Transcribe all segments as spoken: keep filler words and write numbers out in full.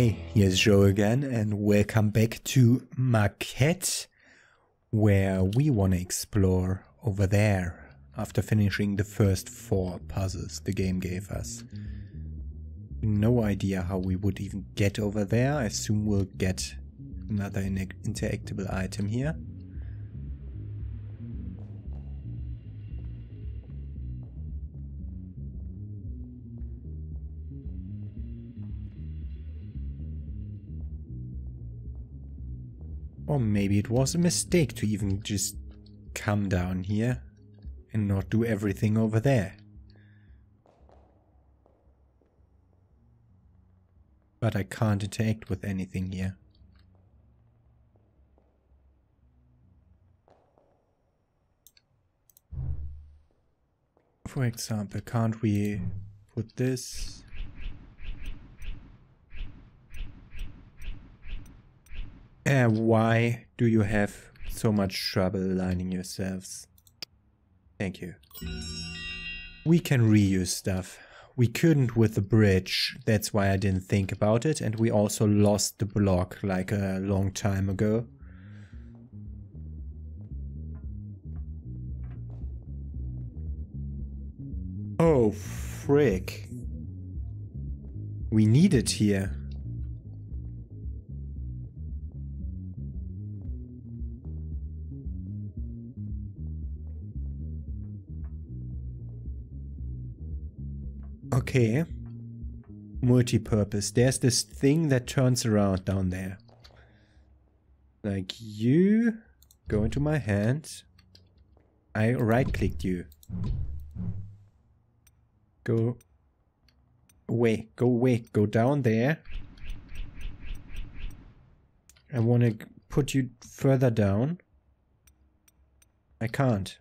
Hey, here's Joe again, and welcome back to Maquette, where we want to explore over there after finishing the first four puzzles the game gave us. No idea how we would even get over there. I assume we'll get another interactable item here. Or maybe it was a mistake to even just come down here and not do everything over there. But I can't interact with anything here. For example, can't we put this? Uh, why do you have so much trouble aligning yourselves? Thank you. We can reuse stuff. We couldn't with the bridge, that's why I didn't think about it, and we also lost the block like a long time ago. Oh frick. We need it here. Okay, multi-purpose. There's this thing that turns around down there. Like you, go into my hand. I right-clicked you. Go away, go away, go down there. I want to put you further down. I can't.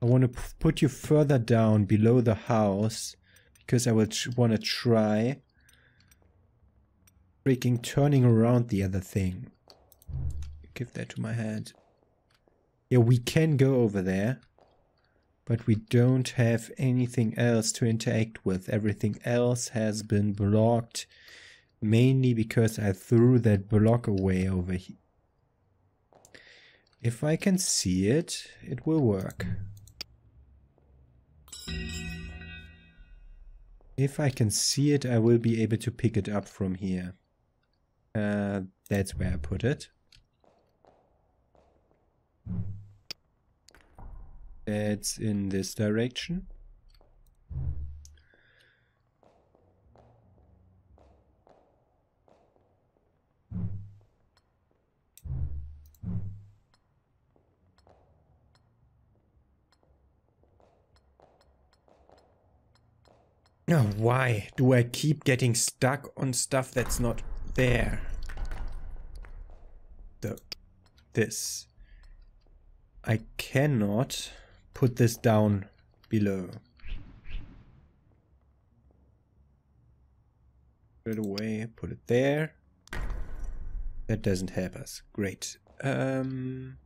I want to put you further down below the house. Because I would want to try freaking turning around the other thing. Give that to my hand. Yeah, we can go over there. But we don't have anything else to interact with. Everything else has been blocked. Mainly because I threw that block away over here. If I can see it, it will work. If I can see it, I will be able to pick it up from here. Uh, that's where I put it. That's in this direction. Oh, why do I keep getting stuck on stuff that's not there? The, this. I cannot put this down below. Put it away, put it there. That doesn't help us. Great. Um,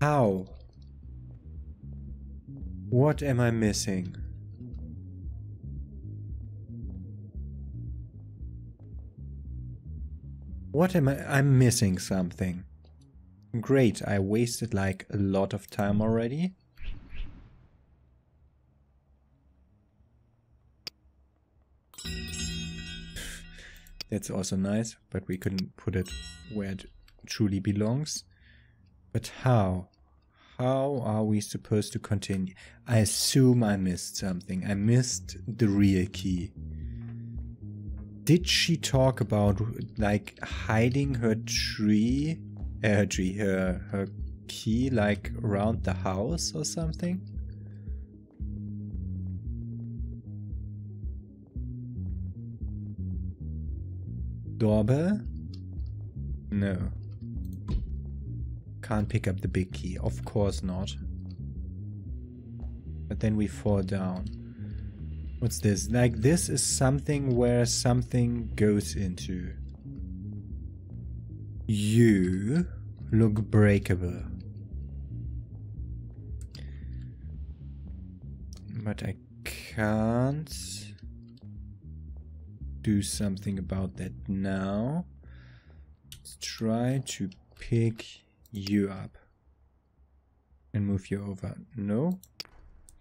how? What am I missing? What am I? I'm missing something. Great, I wasted like a lot of time already. That's also nice, but we couldn't put it where it truly belongs. But how? How are we supposed to continue? I assume I missed something. I missed the real key. Did she talk about like hiding her tree, uh, her tree, her her key like around the house or something? Doorbell? No. Can't pick up the big key. Of course not. But then we fall down. What's this? Like this is something where something goes into. You look breakable. But I can't. do something about that now. Let's try to pick you up and move you over. No,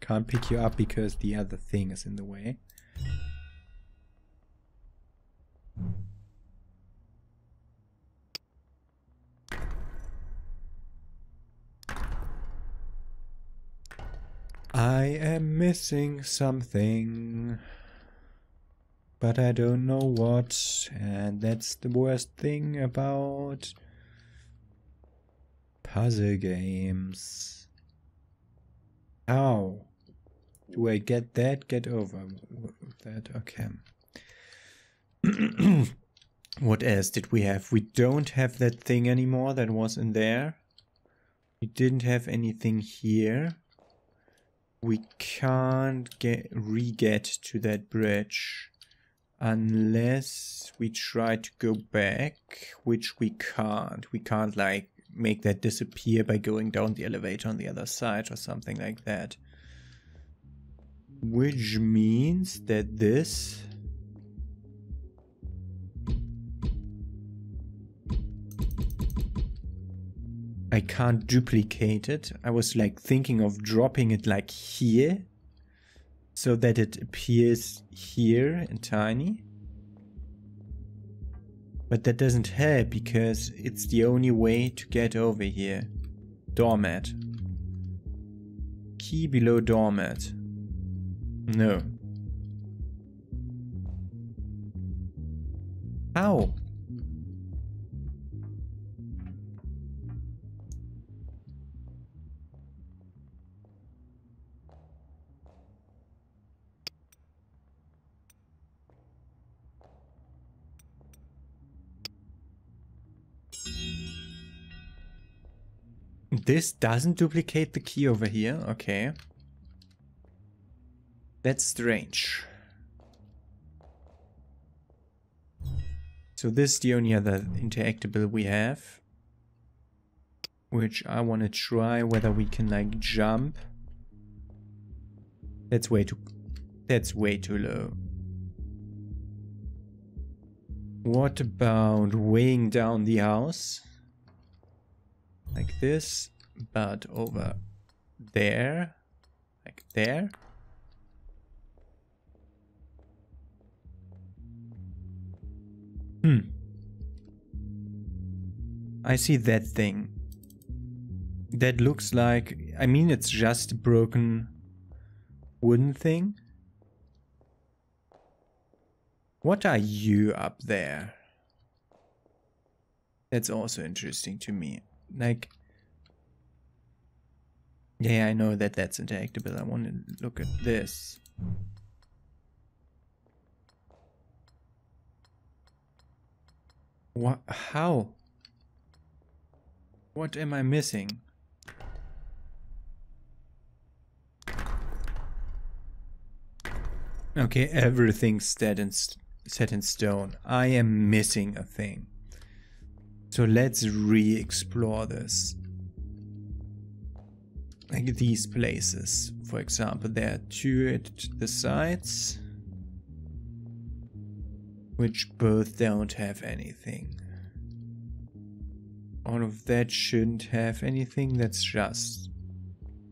can't pick you up because the other thing is in the way. I am missing something, but I don't know what, and that's the worst thing about puzzle games. How do I get that? Get over with that? Okay. What else did we have? We don't have that thing anymore that was in there. We didn't have anything here. We can't get re-get to that bridge unless we try to go back, which we can't. We can't like make that disappear by going down the elevator on the other side or something like that. Which means that this I can't duplicate it. I was like thinking of dropping it like here so that it appears here in tiny. But that doesn't help because it's the only way to get over here. Doormat. Key below doormat. No. How? This doesn't duplicate the key over here. Okay. That's strange. So this is the only other interactable we have. Which I want to try whether we can like jump. That's way too... That's way too low. What about weighing down the house? Like this, but over there, like there. Hmm. I see that thing. That looks like, I mean, it's just a broken wooden thing. What are you up there? That's also interesting to me. Like, yeah, I know that that's interactable. I want to look at this. What? How? What am I missing? Okay, everything's set in, set in stone. I am missing a thing. So let's re-explore this. Like these places. For example, there are two at the sides. Which both don't have anything. All of that shouldn't have anything. That's just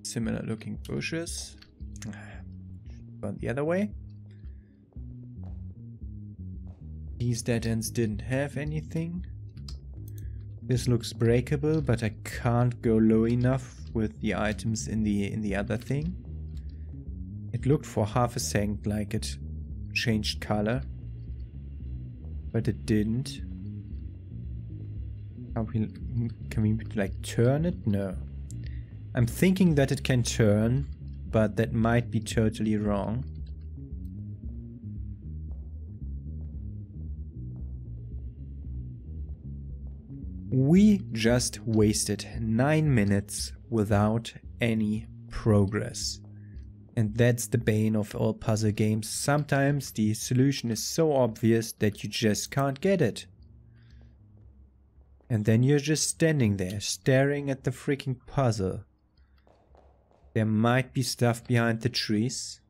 similar looking bushes. But the other way. These dead ends didn't have anything. This looks breakable, but I can't go low enough with the items in the in the other thing. It looked for half a second like it changed color, but it didn't. Can we, can we like turn it? No. I'm thinking that it can turn, but that might be totally wrong. We just wasted nine minutes without any progress. And that's the bane of all puzzle games. Sometimes the solution is so obvious that you just can't get it. And then you're just standing there, staring at the freaking puzzle. There might be stuff behind the trees.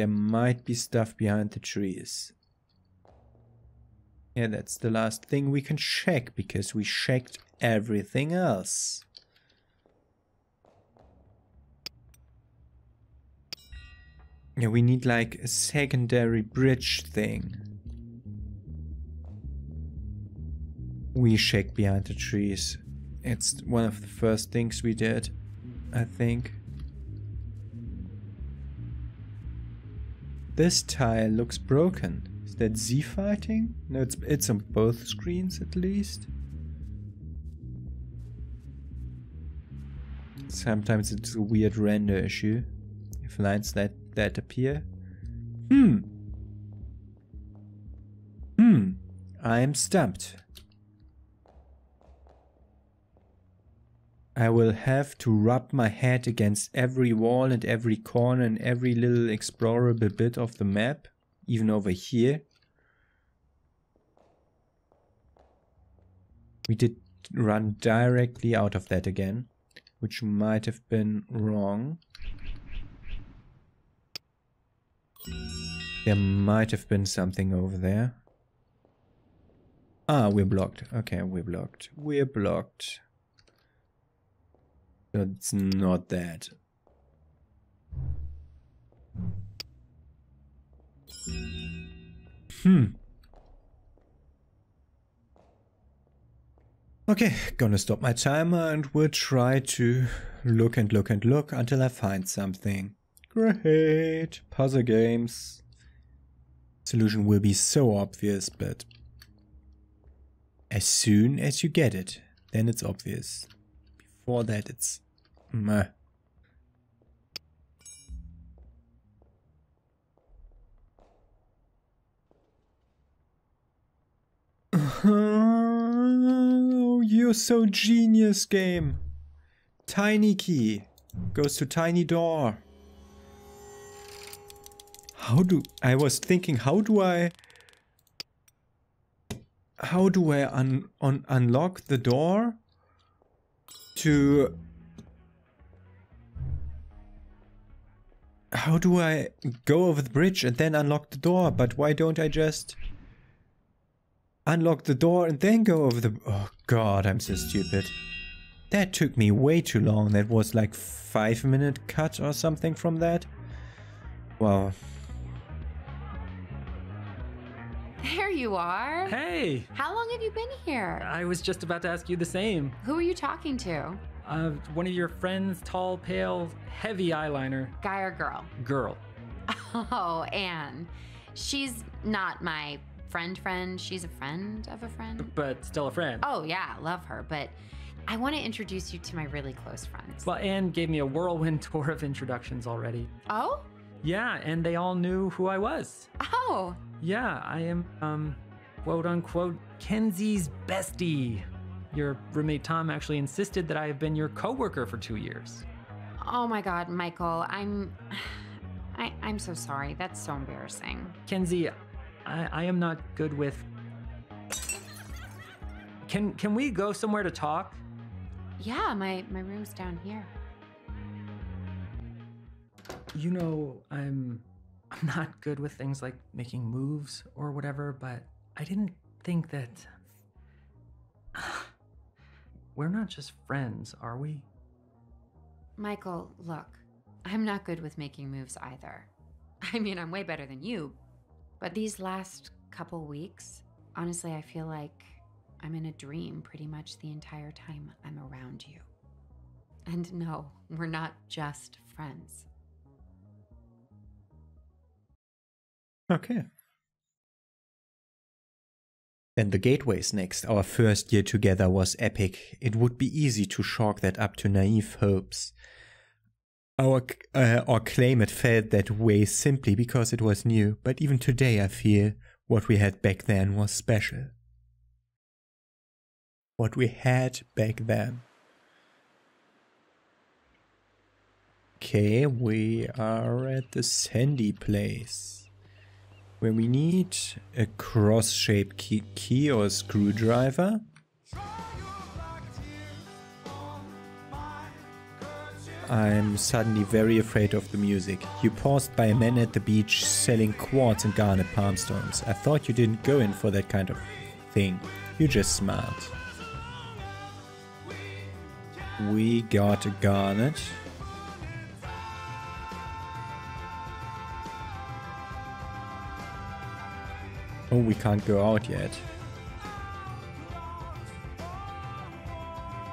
There might be stuff behind the trees. Yeah, that's the last thing we can check, because we checked everything else. Yeah, we need like a secondary bridge thing. We checked behind the trees. It's one of the first things we did, I think. This tile looks broken. Is that Z fighting? No, it's, it's on both screens at least. Sometimes it's a weird render issue if lines that, that appear. Hmm. Hmm. I am stumped. I will have to rub my head against every wall and every corner and every little explorable bit of the map, even over here. We did run directly out of that again, which might have been wrong. There might have been something over there. Ah, we're blocked. Okay, we're blocked. We're blocked. It's not that. Hmm. Okay, gonna stop my timer and we'll try to look and look and look until I find something. Great! Puzzle games. Solution will be so obvious, but as soon as you get it, then it's obvious. Before that, it's meh. Oh, you're so genius, game. Tiny key goes to tiny door. How do I was thinking, how do I how do I un, un, unlock the door to how do I go over the bridge and then unlock the door? But why don't I just unlock the door and then go over the... Oh god, I'm so stupid. That took me way too long. That was like five minute cut or something from that. Wow. There you are. Hey. How long have you been here? I was just about to ask you the same. Who are you talking to? Uh, one of your friends, tall, pale, heavy eyeliner. Guy or girl? Girl. Oh, Anne. She's not my friend friend. She's a friend of a friend. But still a friend. Oh yeah, love her. But I want to introduce you to my really close friends. Well, Anne gave me a whirlwind tour of introductions already. Oh? Yeah, and they all knew who I was. Oh. Yeah, I am, um, quote unquote, Kenzie's bestie. Your roommate Tom actually insisted that I have been your coworker for two years. Oh my God, Michael, I'm, I, I'm so sorry. That's so embarrassing. Kenzie, I, I am not good with. Can, can we go somewhere to talk? Yeah, my, my room's down here. You know, I'm. I'm not good with things like making moves or whatever, but I didn't think that... We're not just friends, are we? Michael, look, I'm not good with making moves either. I mean, I'm way better than you, but these last couple weeks, honestly, I feel like I'm in a dream pretty much the entire time I'm around you. And no, we're not just friends. Okay. Then the gateways next. Our first year together was epic. It would be easy to chalk that up to naive hopes. Our, uh, our claim it felt that way simply because it was new, but even today I feel what we had back then was special. What we had back then. Okay, we are at the sandy place, where we need a cross-shaped key, key or a screwdriver. I'm suddenly very afraid of the music. You paused by a man at the beach selling quartz and garnet palm stones. I thought you didn't go in for that kind of thing. You're just smart. We got a garnet. Oh, we can't go out yet.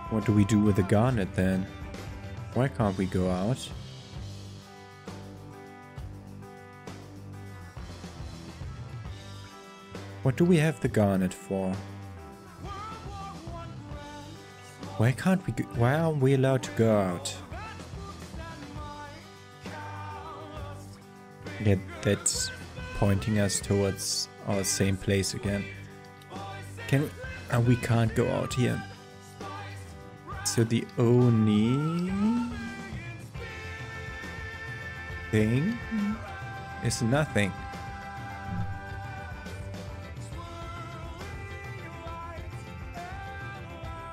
What do we do with the garnet then? Why can't we go out? What do we have the garnet for? Why can't we go? Why aren't we allowed to go out? Yeah, that's pointing us towards our same place again. Can we? Uh, we can't go out here. So the only thing is nothing.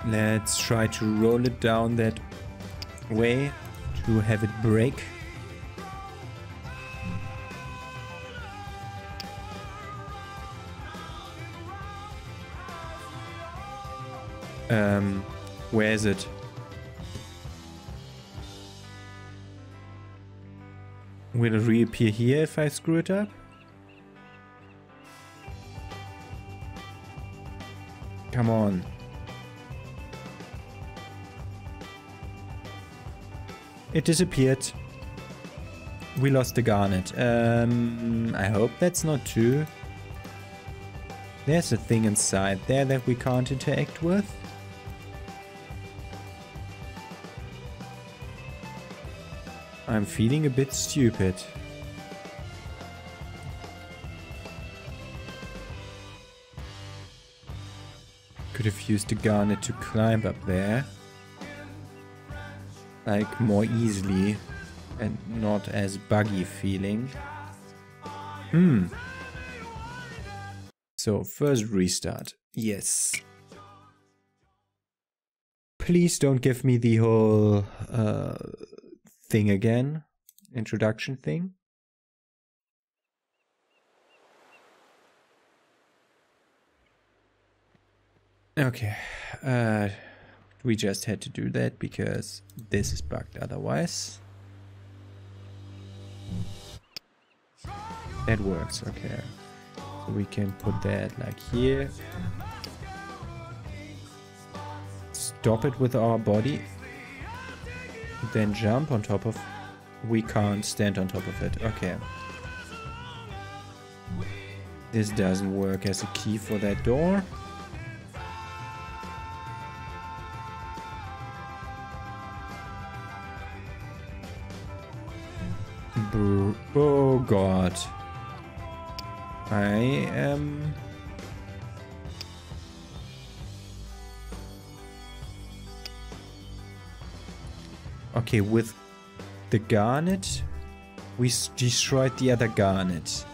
Let's try to roll it down that way to have it break. Um, where is it? Will it reappear here if I screw it up? Come on. It disappeared. We lost the garnet. Um, I hope that's not true. There's a thing inside there that we can't interact with. I'm feeling a bit stupid. Could have used the garnet to climb up there. Like more easily and not as buggy feeling. Hmm. So first restart. Yes. Please don't give me the whole uh, thing again. Introduction thing. Okay. Uh, we just had to do that because this is bugged otherwise. That works, okay. So we can put that like here. Stop it with our body. Then jump on top of... We can't stand on top of it, okay. This doesn't work as a key for that door. Oh god, I am okay with the garnet. We destroyed the other garnet.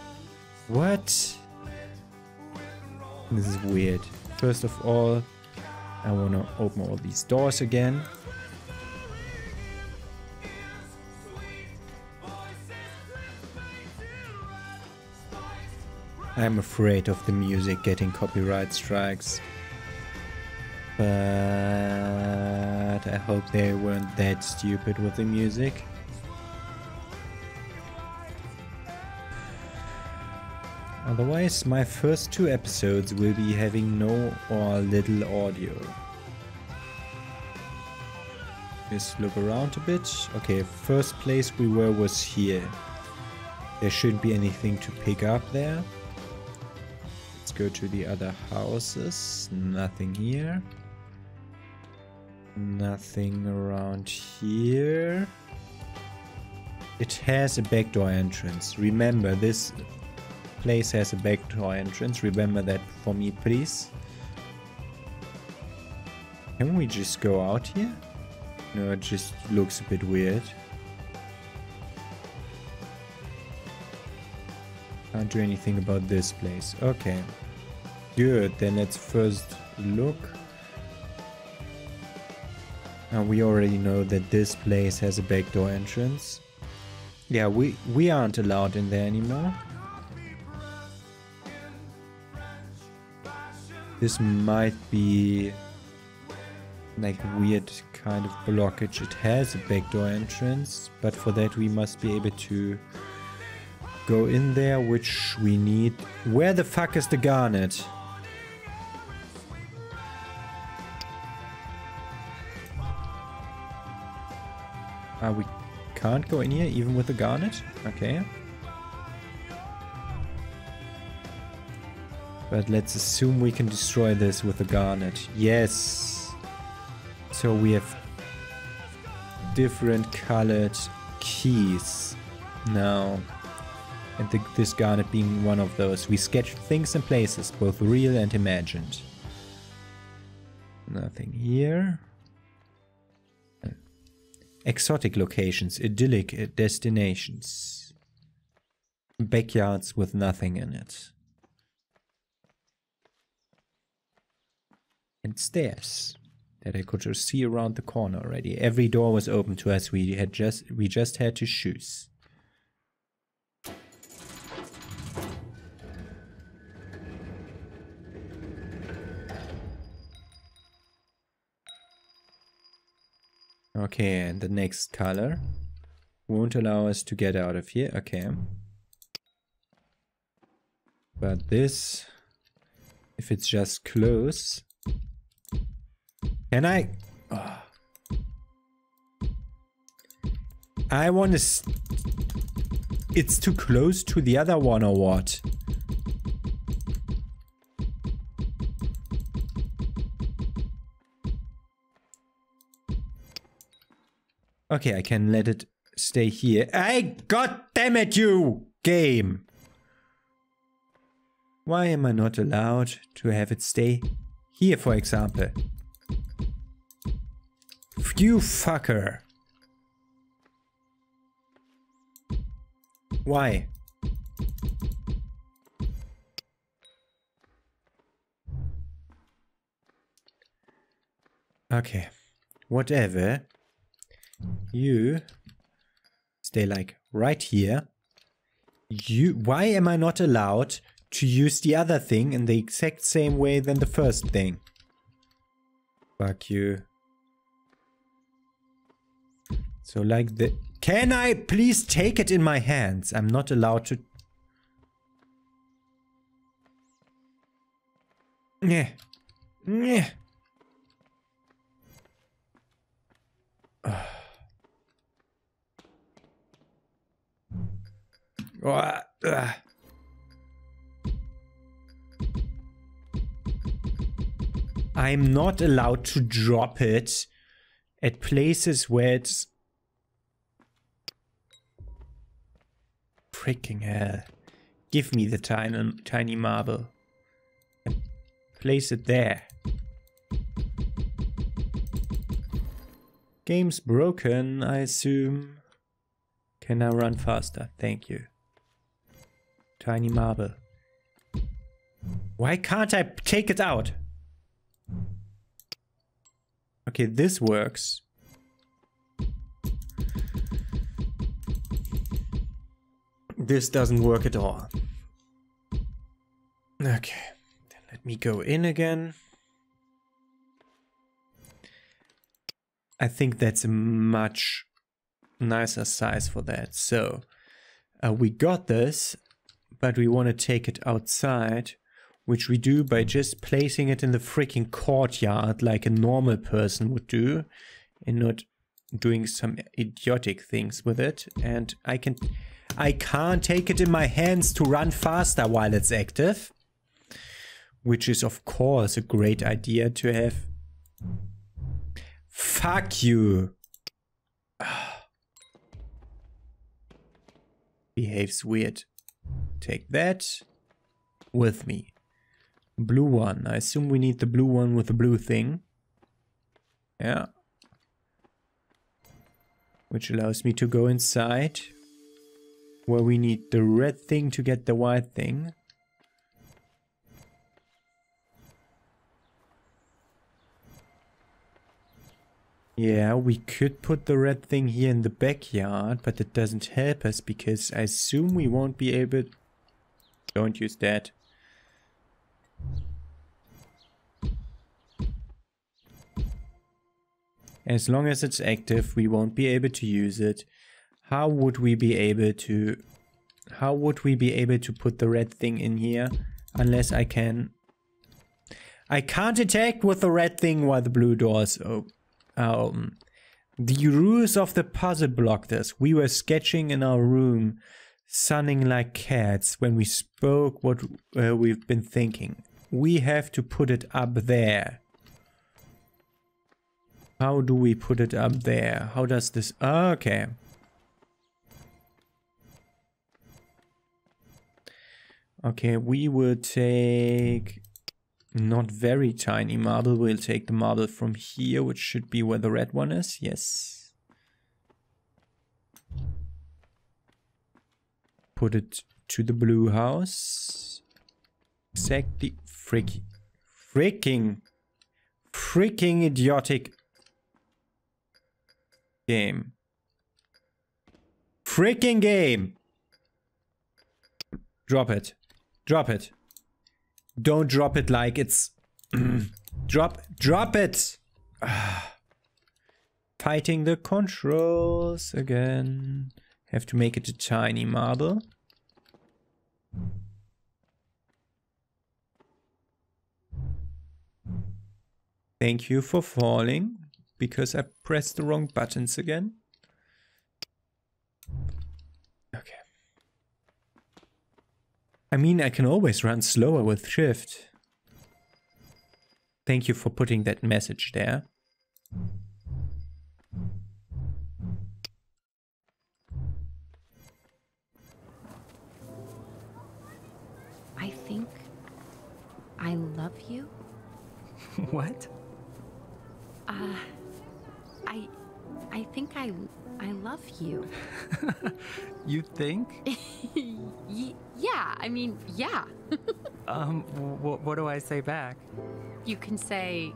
What? This is weird. First of all, I want to open all these doors again. I'm afraid of the music getting copyright strikes, but I hope they weren't that stupid with the music. Otherwise, my first two episodes will be having no or little audio. Just look around a bit. Okay, first place we were was here. There shouldn't be anything to pick up there. Go to the other houses. Nothing here. Nothing around here. It has a backdoor entrance. Remember, this place has a backdoor entrance. Remember that for me, please. Can we just go out here? No, it just looks a bit weird. Can't do anything about this place. Okay. Good, then let's first look. and we already know that this place has a backdoor entrance. Yeah, we, we aren't allowed in there anymore. This might be like weird kind of blockage. It has a backdoor entrance, but for that we must be able to go in there, which we need. Where the fuck is the garnet? Uh, we can't go in here even with the garnet? Okay. But let's assume we can destroy this with the garnet. Yes! So we have different colored keys now. And the, this garnet being one of those. We sketch things and places, both real and imagined. Nothing here. Exotic locations, idyllic destinations, backyards with nothing in it, and stairs that I could just see around the corner already. Every door was open to us. We had just we just had to choose. Okay, and the next color won't allow us to get out of here. Okay. But this, if it's just close. Can I? Oh. I want to. It's too close to the other one or what? Okay, I can let it stay here. I God damn it, you game! Why am I not allowed to have it stay here, for example? You fucker! Why? Okay, whatever. You stay like right here. You, why am I not allowed to use the other thing in the exact same way than the first thing? Fuck you. So like the, can I please take it in my hands? I'm not allowed to. Yeah. Yeah. I'm not allowed to drop it at places where it's freaking hell. Give me the tiny tiny marble and place it there. Game's broken, I assume. Can I run faster? Thank you. Tiny marble. Why can't I take it out? Okay, this works. This doesn't work at all. Okay, then let me go in again. I think that's a much nicer size for that. So uh, we got this. But we want to take it outside, which we do by just placing it in the freaking courtyard like a normal person would do and not doing some idiotic things with it. And I can, I can't take it in my hands to run faster while it's active, which is of course a great idea to have. Fuck you. Behaves weird. Take that with me. Blue one. I assume we need the blue one with the blue thing. Yeah. Which allows me to go inside. Where we need the red thing to get the white thing. Yeah, we could put the red thing here in the backyard, but it doesn't help us because I assume we won't be able... Don't use that. As long as it's active, we won't be able to use it. How would we be able to... How would we be able to put the red thing in here? Unless I can... I can't attack with the red thing while the blue doors open. Um, the rules of the puzzle block this. We were sketching in our room, sunning like cats, when we spoke what uh, we've been thinking. We have to put it up there. How do we put it up there? How does this... Oh, okay. Okay, we will take... Not very tiny marble. We'll take the marble from here, which should be where the red one is. Yes. Put it to the blue house. Exactly. Frick. Freaking. Freaking idiotic. Game. Freaking game. Drop it. Drop it. Don't drop it like it's... drop drop it! Fighting the controls again. Have to make it a tiny marble. Thank you for falling, because I pressed the wrong buttons again. I mean, I can always run slower with shift. Thank you for putting that message there. I think I love you. What? Uh, I, I think I, I love you. You think? y yeah, I mean, yeah. um, w what do I say back? You can say,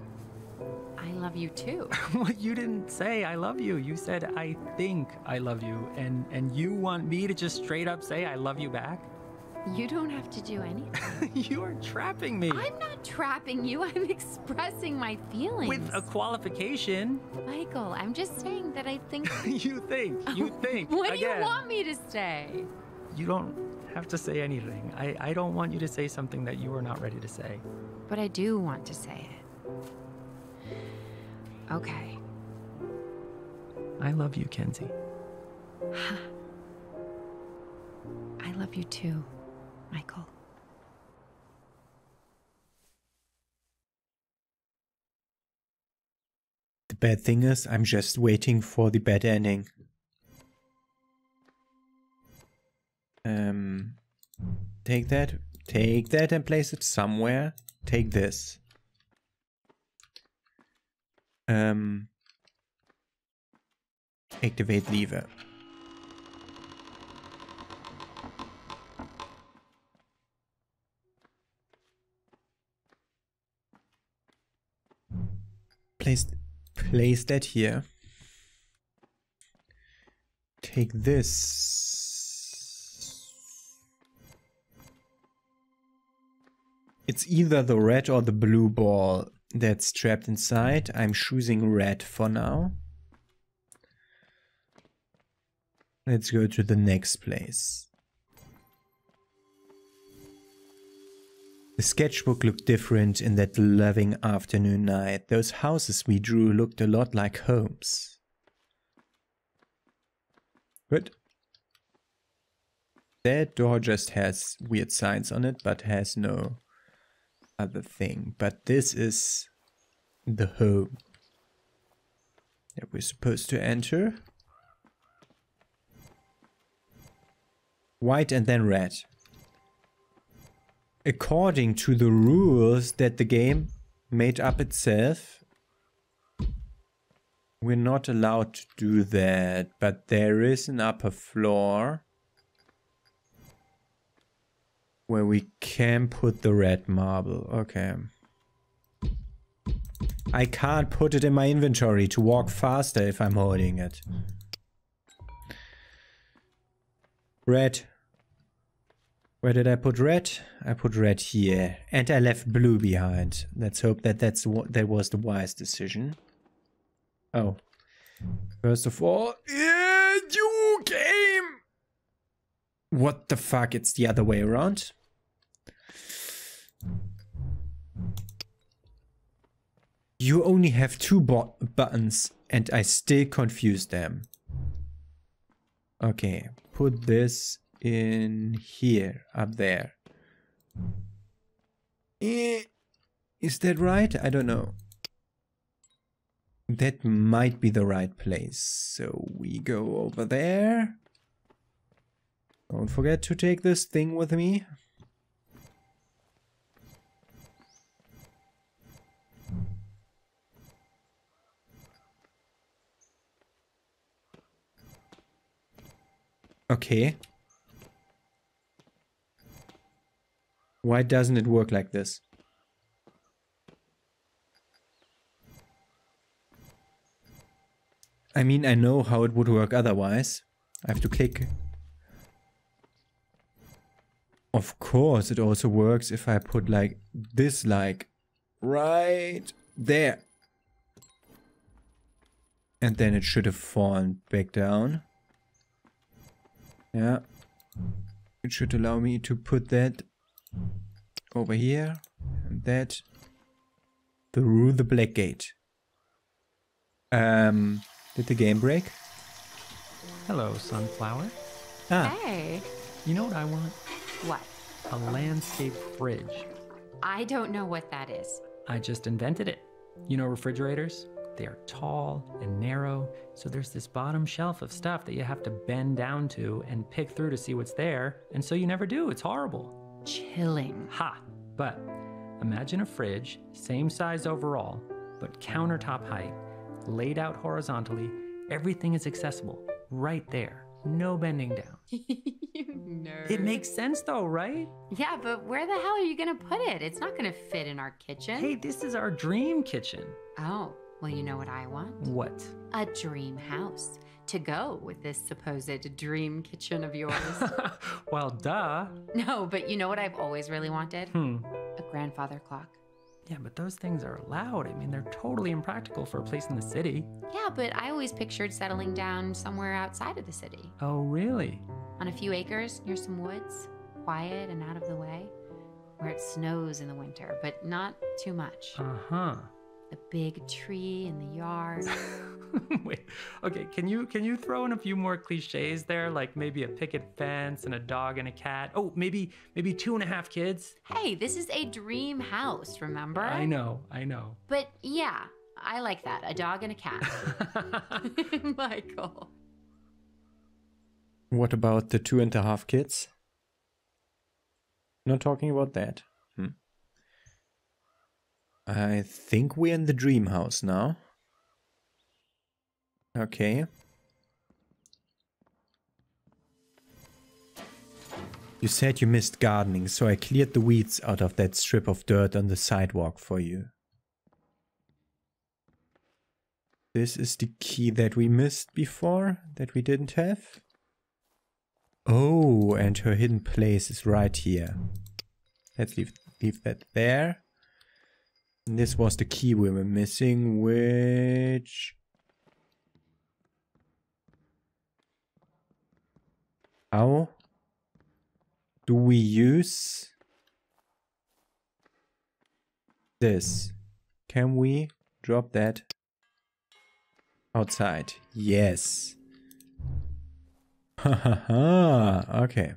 I love you too. Well, you didn't say I love you. You said, I think I love you. And, and you want me to just straight up say I love you back? You don't have to do anything. You are trapping me. I'm not trapping you. I'm expressing my feelings. With a qualification. Michael, I'm just saying that I think... You think. You think. What again. Do you want me to say? You don't have to say anything. I, I don't want you to say something that you are not ready to say. But I do want to say it. Okay. I love you, Kenzie. I love you too. Michael. The bad thing is, I'm just waiting for the bad ending. Um, take that, take that and place it somewhere. Take this. Um, activate lever. Place, place that here. Take this. It's either the red or the blue ball that's trapped inside. I'm choosing red for now. Let's go to the next place. The sketchbook looked different in that loving afternoon night. Those houses we drew looked a lot like homes. Good. That door just has weird signs on it, but has no other thing. But this is the home that we're supposed to enter. White and then red. According to the rules that the game made up itself, we're not allowed to do that, but there is an upper floor where we can put the red marble. Okay. I can't put it in my inventory to walk faster if I'm holding it. Red. Where did I put red? I put red here. And I left blue behind. Let's hope that that's what, that was the wise decision. Oh. First of all... Yeah, you game! What the fuck? It's the other way around. You only have two buttons and I still confuse them. Okay, put this in here, up there. Eh, is that right? I don't know. That might be the right place. So we go over there. Don't forget to take this thing with me. Okay. Why doesn't it work like this? I mean, I know how it would work otherwise. I have to click. Of course, it also works if I put like this, like right there. And then it should have fallen back down. Yeah, it should allow me to put that over here and that through the black gate. Um, did the game break? Hello, sunflower. Ah. Hey. You know what I want? What? A landscape fridge. I don't know what that is. I just invented it. You know refrigerators? They are tall and narrow, so there's this bottom shelf of stuff that you have to bend down to and pick through to see what's there, and so you never do. It's horrible. Chilling. Ha! But imagine a fridge, same size overall, but countertop height, laid out horizontally. Everything is accessible right there. No bending down. You nerd. It makes sense though, right? Yeah, but where the hell are you gonna put it? It's not gonna fit in our kitchen. Hey, this is our dream kitchen. Oh. Well, you know what I want? What? A dream house to go with this supposed dream kitchen of yours. Well, duh. No, but you know what I've always really wanted? Hmm. A grandfather clock. Yeah, but those things are loud. I mean, they're totally impractical for a place in the city. Yeah, but I always pictured settling down somewhere outside of the city. Oh, really? On a few acres near some woods, quiet and out of the way, where it snows in the winter, but not too much. Uh-huh. The big tree in the yard. Wait, okay, can you can you throw in a few more cliches there, like maybe a picket fence and a dog and a cat? Oh, maybe maybe two and a half kids? Hey, this is a dream house, remember? I know, I know. But yeah, I like that. A dog and a cat. Michael. What about the two and a half kids? Not talking about that. Hmm. I think we're in the dream house now. Okay. You said you missed gardening, so I cleared the weeds out of that strip of dirt on the sidewalk for you. This is the key that we missed before, that we didn't have. Oh, and her hidden place is right here. Let's leave, leave that there. And this was the key we were missing, which... How do we use this? Can we drop that outside? Yes. Ha ha ha. Okay.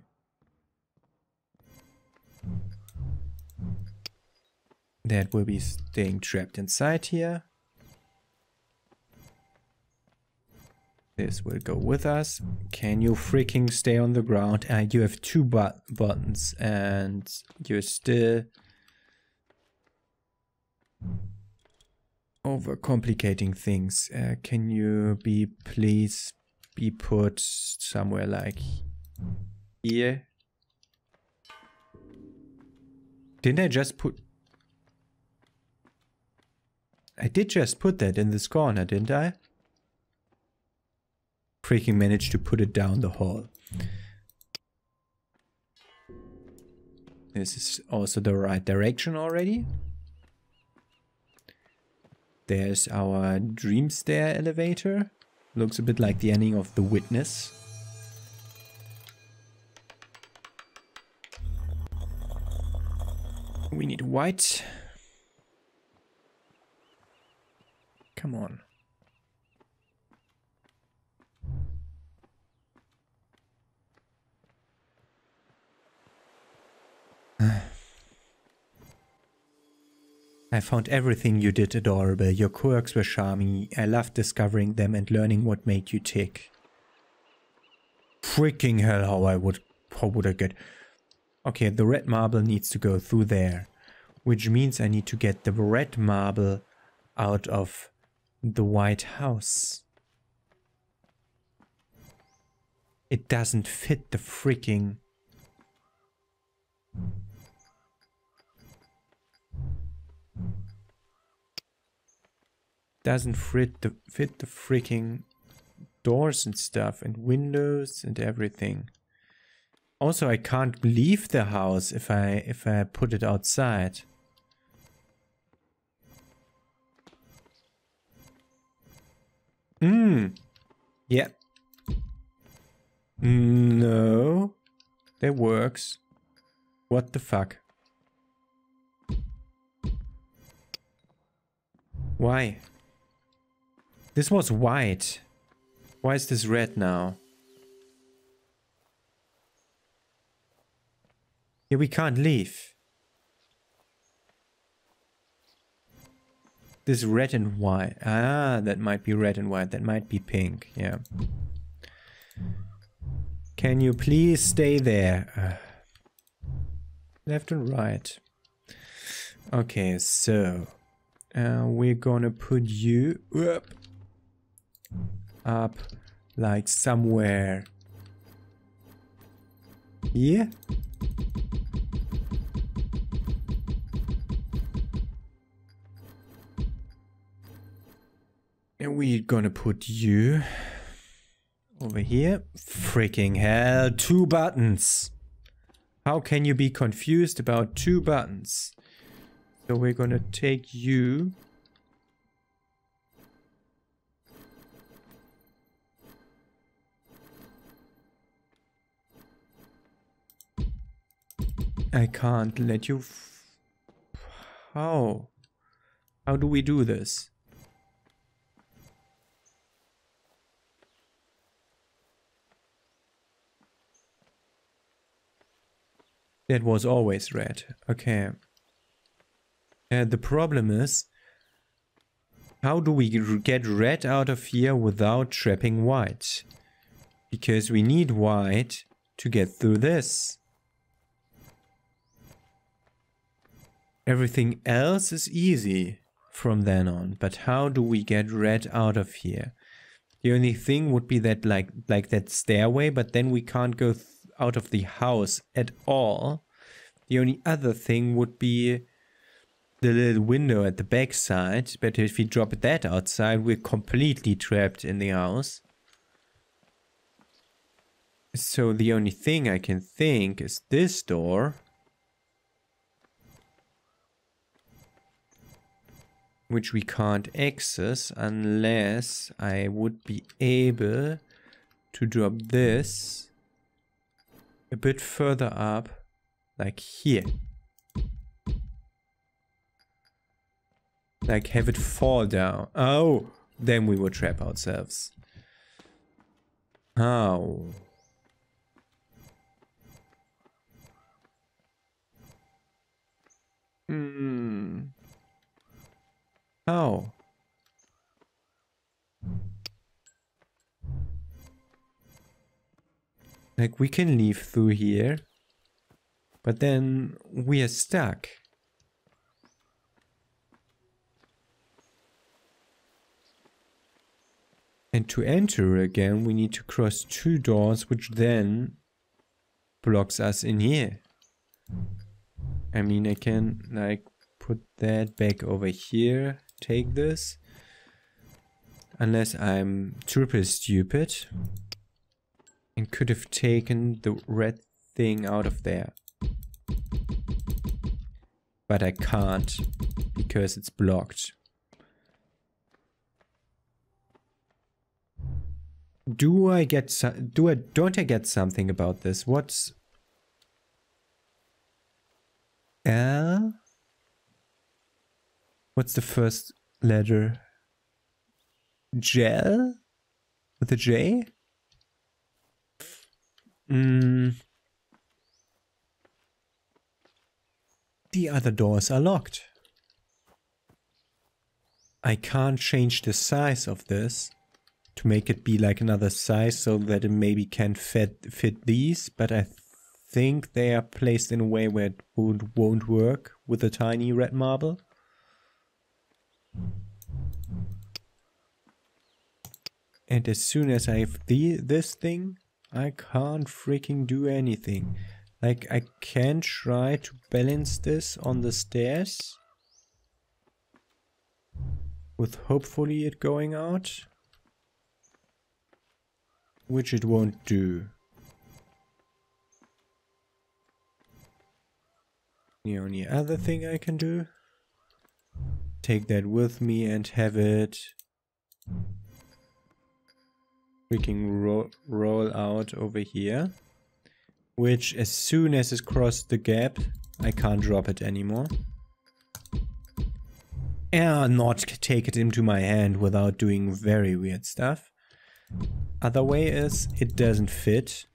That will be staying trapped inside here. This will go with us. Can you freaking stay on the ground? Uh, you have two but buttons and you're still overcomplicating things. Uh, can you be please be put somewhere like here? Didn't I just put... I did just put that in this corner, didn't I? Freaking managed to put it down the hall. This is also the right direction already. There's our dream stair elevator. Looks a bit like the ending of The Witness. We need white. Come on. I found everything you did adorable. Your quirks were charming. I loved discovering them and learning what made you tick. Freaking hell, how I would... How would I get... Okay, the red marble needs to go through there. Which means I need to get the red marble out of the White House. It doesn't fit the freaking... Doesn't fit the fit the freaking doors and stuff and windows and everything. Also, I can't leave the house if I if I put it outside. Mmm. Yeah. No. That works. What the fuck? Why? This was white. Why is this red now? Yeah, we can't leave. This red and white. Ah, that might be red and white. That might be pink. Yeah. Can you please stay there? Uh, left and right. Okay, so... Uh, we're gonna put you... Up. Up, like somewhere here. And we're gonna put you over here. Freaking hell, two buttons. How can you be confused about two buttons? So we're gonna take you. I can't let you... F How? How do we do this? That was always red. Okay. Uh, the problem is... How do we get red out of here without trapping white? Because we need white to get through this. Everything else is easy from then on, but how do we get red out of here? The only thing would be that like like that stairway, but then we can't go th out of the house at all. The only other thing would be the little window at the back side, but if we drop that outside, we're completely trapped in the house. So the only thing I can think is this door. Which we can't access unless I would be able to drop this a bit further up, like here. Like have it fall down. Oh, then we will trap ourselves. How? Hmm. How? Like we can leave through here, but then we are stuck. And to enter again, we need to cross two doors, which then blocks us in here. I mean, I can like put that back over here. take this. Unless I'm triple stupid. And could have taken the red thing out of there. But I can't. Because it's blocked. Do I get some, do I, don't I get something about this? What's... Uh, what's the first letter? Gel? With a J? Mm. The other doors are locked. I can't change the size of this to make it be like another size so that it maybe can fit, fit these, but I think they are placed in a way where it won't, won't work with a tiny red marble. And as soon as I have the, this thing, I can't freaking do anything. Like, I can try to balance this on the stairs. With hopefully it going out. Which it won't do. The only other thing I can do. Take that with me and have it... freaking ro roll out over here, which as soon as it's crossed the gap, I can't drop it anymore. And not take it into my hand without doing very weird stuff. Other way is, it doesn't fit.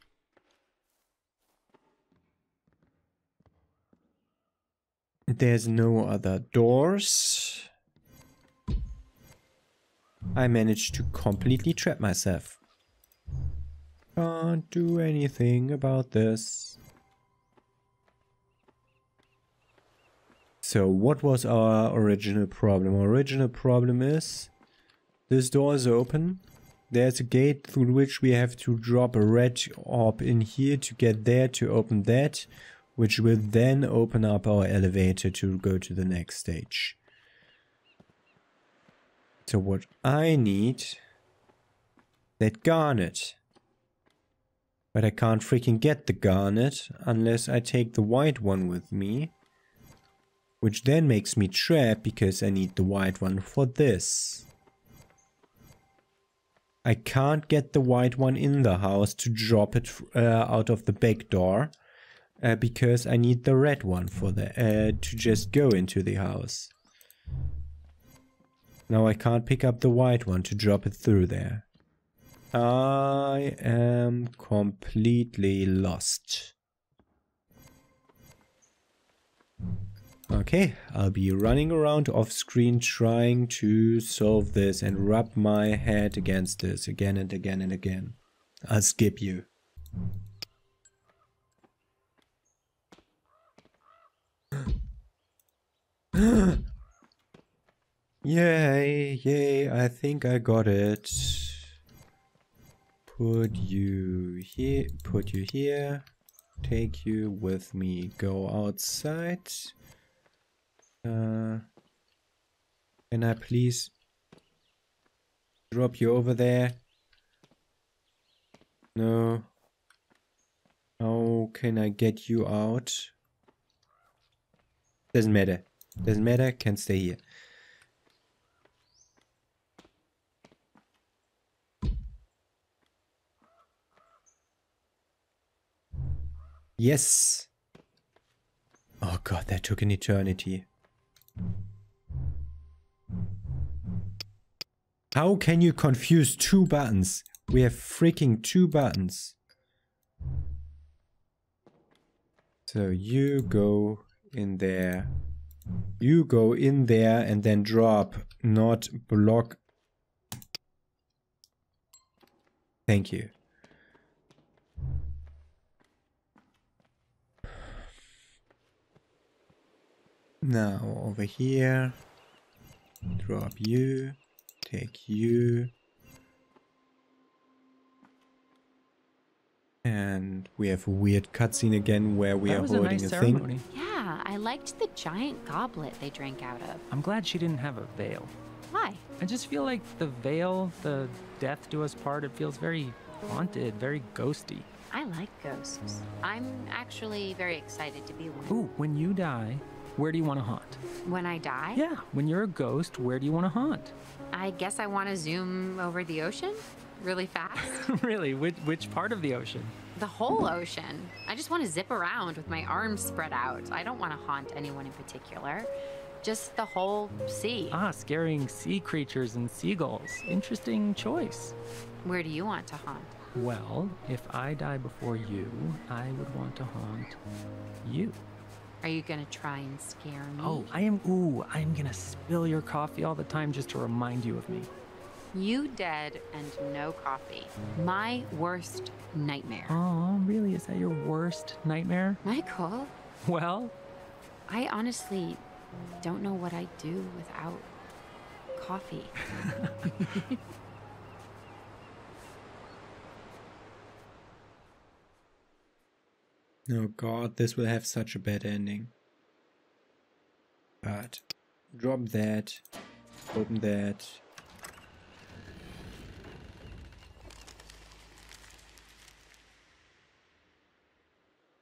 There's no other doors. I managed to completely trap myself. Can't do anything about this. So what was our original problem? Our original problem is this door is open. There's a gate through which we have to drop a red orb in here to get there to open that, which will then open up our elevator to go to the next stage. So what I need, that garnet. But I can't freaking get the garnet unless I take the white one with me. Which then makes me trapped because I need the white one for this. I can't get the white one in the house to drop it uh, out of the back door. Uh, because I need the red one for the, uh, to just go into the house. Now I can't pick up the white one to drop it through there. I am completely lost. Okay, I'll be running around off screen trying to solve this and rub my head against this again and again and again. I'll skip you. Yay, yay, I think I got it. Put you here, put you here, take you with me, go outside. Uh, can I please drop you over there? No. How can I get you out? Doesn't matter, doesn't matter, can stay here. Yes! Oh god, that took an eternity. How can you confuse two buttons? We have freaking two buttons. So you go in there. You go in there and then drop, not block. Thank you. Now over here, drop you, take you, And we have a weird cutscene again where we that are holding a, nice a thing. Yeah, I liked the giant goblet they drank out of. I'm glad she didn't have a veil. Why? I just feel like the veil, the death do us part, it feels very haunted, very ghosty. I like ghosts. I'm actually very excited to be one. Ooh, when you die, where do you want to haunt? When I die? Yeah, when you're a ghost, where do you want to haunt? I guess I want to zoom over the ocean. Really fast? Really? Which, which part of the ocean? The whole ocean. I just want to zip around with my arms spread out. I don't want to haunt anyone in particular. Just the whole sea. Ah, scaring sea creatures and seagulls. Interesting choice. Where do you want to haunt? Well, if I die before you, I would want to haunt you. Are you gonna try and scare me? Oh, I am. Ooh, I'm gonna spill your coffee all the time just to remind you of me. You dead and no coffee. My worst nightmare. Oh, really? Is that your worst nightmare? Michael? Well? I honestly don't know what I'd do without coffee. Oh God, this will have such a bad ending. But drop that, open that.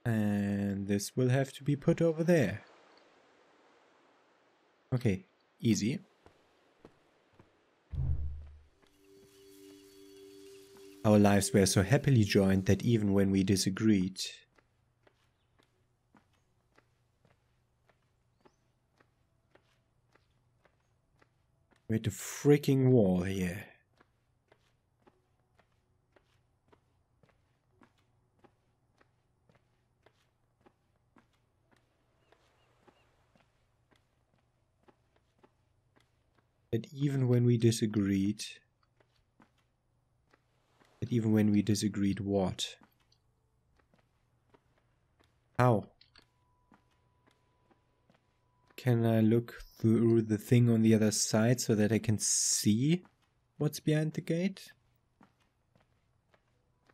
And this will have to be put over there. Okay, easy. Our lives were so happily joined that even when we disagreed. We hit a freaking wall here. That even when we disagreed, that even when we disagreed, what? How? Can I look through the thing on the other side so that I can see what's behind the gate?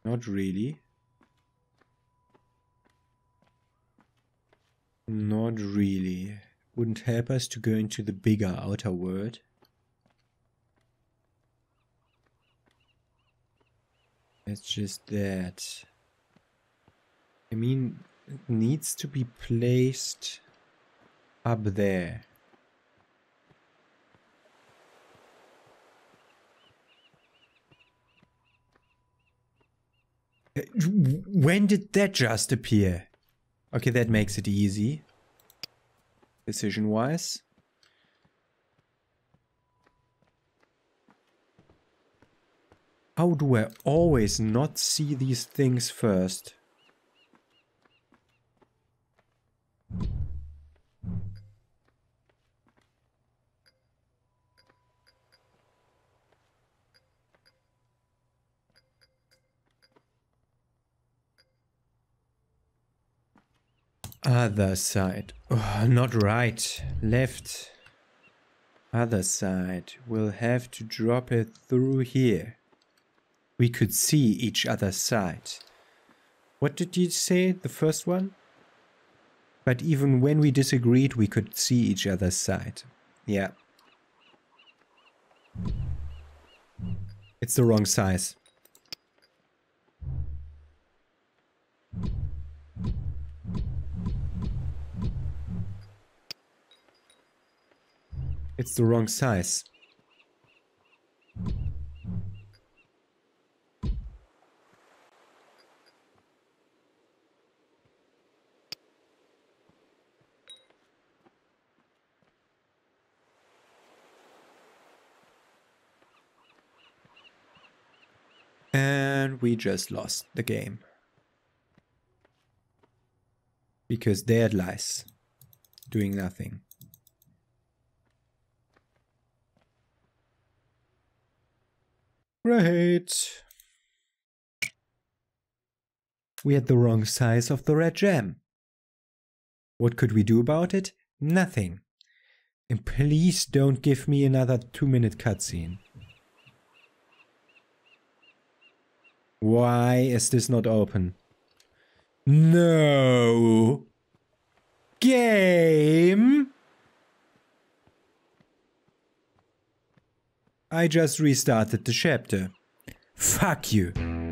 Not really. Not really. Wouldn't help us to go into the bigger outer world. It's just that, I mean, it needs to be placed up there. When did that just appear? Okay, that makes it easy, decision-wise. How do I always not see these things first? Other side. Oh, not right. Left. Other side. We'll have to drop it through here. We could see each other's side. What did you say, the first one? But even when we disagreed, we could see each other's side. Yeah. It's the wrong size. It's the wrong size. And we just lost the game. Because there it lies, doing nothing. Great. We had the wrong size of the red gem. What could we do about it? Nothing. And please don't give me another two minute cutscene. Why is this not open? No. Game. I just restarted the chapter. Fuck you.